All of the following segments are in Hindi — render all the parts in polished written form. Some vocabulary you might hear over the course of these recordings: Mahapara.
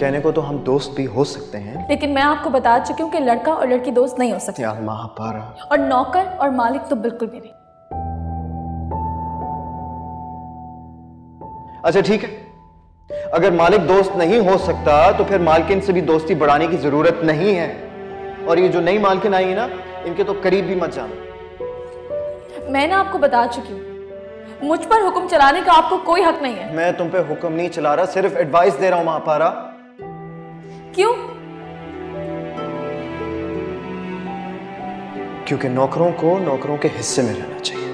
कहने को तो हम दोस्त भी हो सकते हैं, लेकिन मैं आपको बता चुकी हूँ कि लड़का और लड़की दोस्त नहीं हो सकते। यार महापारा, और नौकर और मालिक तो बिल्कुल भी नहीं। अच्छा ठीक है, अगर मालिक दोस्त नहीं हो सकता तो फिर मालकिन से भी दोस्ती बढ़ाने की जरूरत नहीं है। और ये जो नई मालकिन आई है ना, इनके तो करीब भी मत जाना। मैं ना आपको बता चुकी हूँ, मुझ पर हुक्म चलाने का आपको कोई हक नहीं है। मैं तुम पे हुक्म नहीं चला रहा, सिर्फ एडवाइस दे रहा हूं महापारा। क्यों? क्योंकि नौकरों को नौकरों के हिस्से में रहना चाहिए।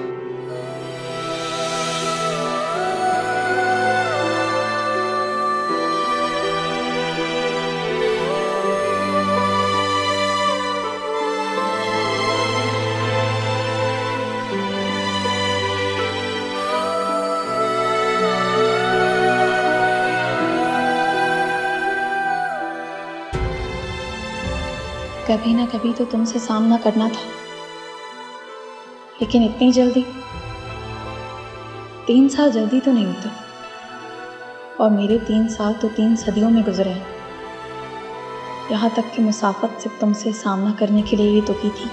कभी ना कभी तो तुमसे सामना करना था, लेकिन इतनी जल्दी, 3 साल जल्दी तो नहीं होता। और मेरे 3 साल तो 3 सदियों में गुजरे हैं। यहाँ तक कि मुसाफत से तुमसे सामना करने के लिए भी तो की थी।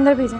अंदर भेजें।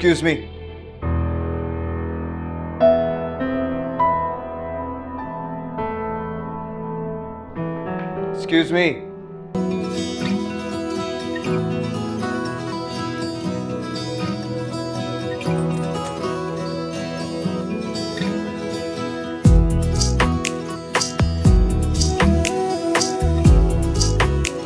Excuse me. Excuse me.